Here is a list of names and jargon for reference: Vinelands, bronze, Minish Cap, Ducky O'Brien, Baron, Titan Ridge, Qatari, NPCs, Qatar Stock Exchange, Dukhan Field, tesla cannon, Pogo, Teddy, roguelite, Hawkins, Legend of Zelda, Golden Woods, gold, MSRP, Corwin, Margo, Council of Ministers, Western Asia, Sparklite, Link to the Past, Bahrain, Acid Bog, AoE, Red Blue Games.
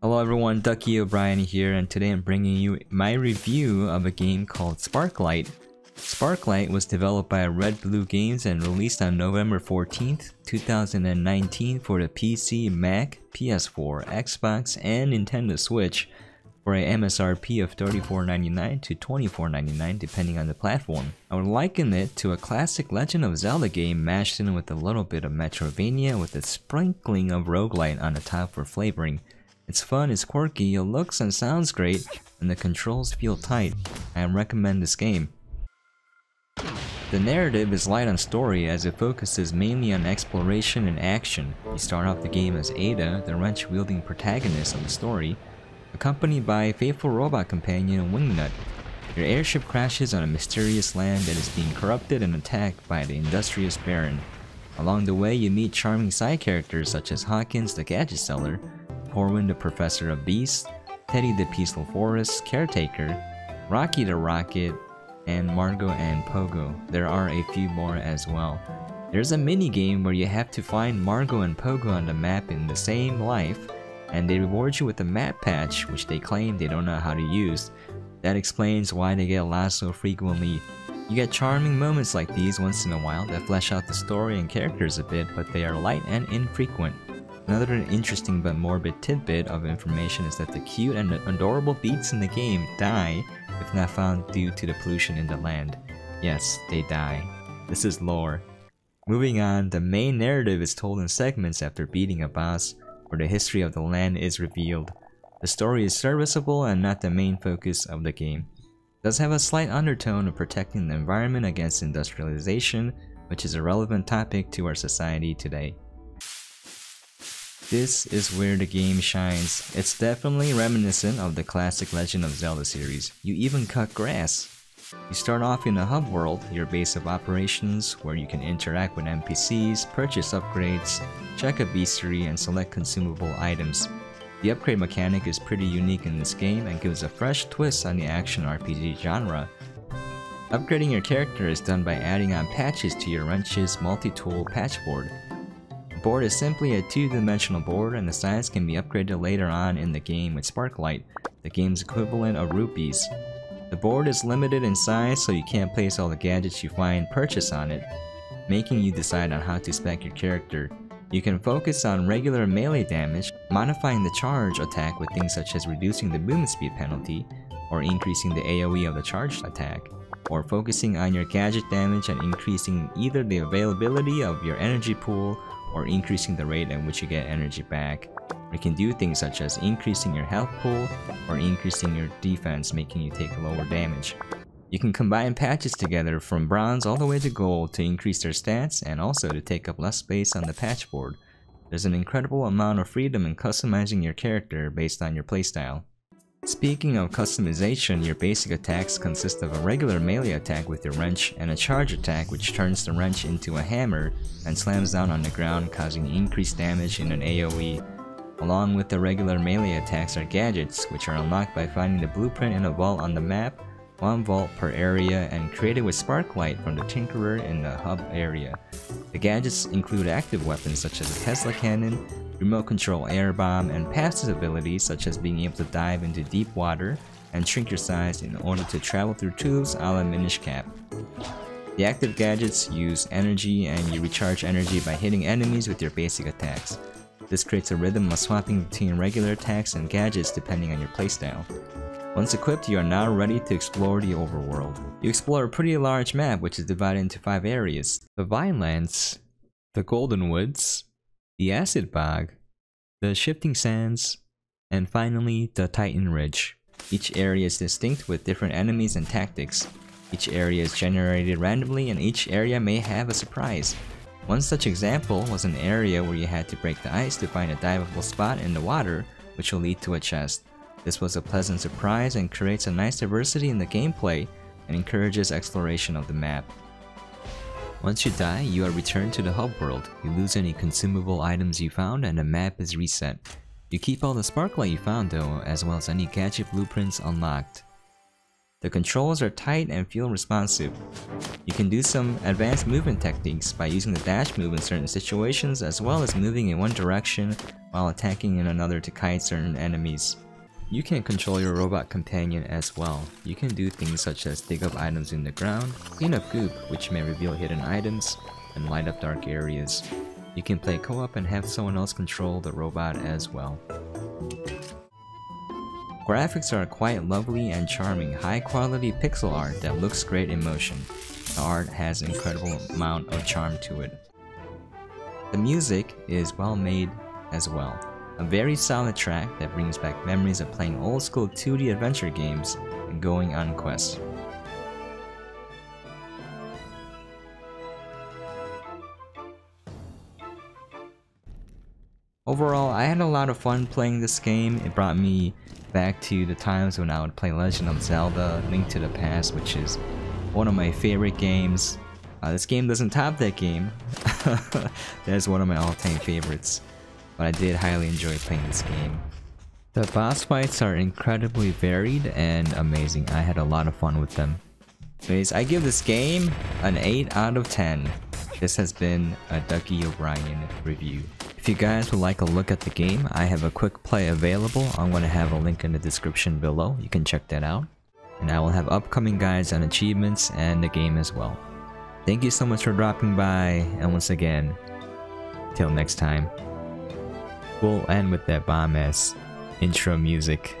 Hello everyone, Ducky O'Brien here, and today I'm bringing you my review of a game called Sparklite. Sparklite was developed by Red Blue Games and released on November 14th, 2019 for the PC, Mac, PS4, Xbox, and Nintendo Switch for a MSRP of $34.99 to $24.99 depending on the platform. I would liken it to a classic Legend of Zelda game mashed in with a little bit of Metroidvania with a sprinkling of roguelite on the top for flavoring. It's fun, it's quirky, it looks and sounds great, and the controls feel tight. I recommend this game. The narrative is light on story as it focuses mainly on exploration and action. You start off the game as Ada, the wrench-wielding protagonist of the story, accompanied by a faithful robot companion Wingnut. Your airship crashes on a mysterious land that is being corrupted and attacked by the industrious Baron. Along the way, you meet charming side characters such as Hawkins, the gadget seller, Corwin, the Professor of Beasts, Teddy, the Peaceful Forest Caretaker, Rocky the Rocket, and Margo and Pogo. There are a few more as well. There's a mini game where you have to find Margo and Pogo on the map in the same life, and they reward you with a map patch which they claim they don't know how to use. That explains why they get lost so frequently. You get charming moments like these once in a while that flesh out the story and characters a bit, but they are light and infrequent. Another interesting but morbid tidbit of information is that the cute and adorable beasts in the game die if not found due to the pollution in the land. Yes, they die. This is lore. Moving on, the main narrative is told in segments after beating a boss, where the history of the land is revealed. The story is serviceable and not the main focus of the game. It does have a slight undertone of protecting the environment against industrialization, which is a relevant topic to our society today. This is where the game shines. It's definitely reminiscent of the classic Legend of Zelda series. You even cut grass. You start off in a hub world, your base of operations, where you can interact with NPCs, purchase upgrades, check a bestiary, and select consumable items. The upgrade mechanic is pretty unique in this game and gives a fresh twist on the action RPG genre. Upgrading your character is done by adding on patches to your wrench's multi-tool patchboard. The board is simply a two-dimensional board, and the size can be upgraded later on in the game with Sparklite, the game's equivalent of rupees. The board is limited in size, so you can't place all the gadgets you find purchase on it, making you decide on how to spec your character. You can focus on regular melee damage, modifying the charge attack with things such as reducing the movement speed penalty, or increasing the AoE of the charge attack, or focusing on your gadget damage and increasing either the availability of your energy pool or increasing the rate at which you get energy back. You can do things such as increasing your health pool or increasing your defense, making you take lower damage. You can combine patches together from bronze all the way to gold to increase their stats and also to take up less space on the patch board. There's an incredible amount of freedom in customizing your character based on your playstyle. Speaking of customization, your basic attacks consist of a regular melee attack with your wrench and a charge attack which turns the wrench into a hammer and slams down on the ground, causing increased damage in an AoE. Along with the regular melee attacks are gadgets, which are unlocked by finding the blueprint in a vault on the map, one vault per area, and created with Sparklite from the Tinkerer in the hub area. The gadgets include active weapons such as a Tesla cannon, remote control air bomb, and passive abilities such as being able to dive into deep water and shrink your size in order to travel through tubes a la Minish Cap. The active gadgets use energy, and you recharge energy by hitting enemies with your basic attacks. This creates a rhythm of swapping between regular attacks and gadgets depending on your playstyle. Once equipped, you are now ready to explore the overworld. You explore a pretty large map which is divided into 5 areas: the Vinelands, the Golden Woods, the Acid Bog, the Shifting Sands, and finally the Titan Ridge. Each area is distinct with different enemies and tactics. Each area is generated randomly and each area may have a surprise. One such example was an area where you had to break the ice to find a diveable spot in the water which will lead to a chest. This was a pleasant surprise and creates a nice diversity in the gameplay and encourages exploration of the map. Once you die, you are returned to the hub world. You lose any consumable items you found and the map is reset. You keep all the Sparklite you found though, as well as any gadget blueprints unlocked. The controls are tight and feel responsive. You can do some advanced movement techniques by using the dash move in certain situations, as well as moving in one direction while attacking in another to kite certain enemies. You can control your robot companion as well. You can do things such as dig up items in the ground, clean up goop which may reveal hidden items, and light up dark areas. You can play co-op and have someone else control the robot as well. Graphics are quite lovely and charming, high quality pixel art that looks great in motion. The art has an incredible amount of charm to it. The music is well made as well. A very solid track that brings back memories of playing old school 2D adventure games and going on quests. Overall, I had a lot of fun playing this game. It brought me back to the times when I would play Legend of Zelda, Link to the Past, which is one of my favorite games. This game doesn't top that game. That is one of my all-time favorites. But I did highly enjoy playing this game. The boss fights are incredibly varied and amazing. I had a lot of fun with them. Anyways, I give this game an 8 out of 10. This has been a Ducky O'Brien review. If you guys would like a look at the game, I have a quick play available. I'm going to have a link in the description below. You can check that out. And I will have upcoming guides on achievements and the game as well. Thank you so much for dropping by, and once again, till next time. We'll end with that bomb-ass intro music.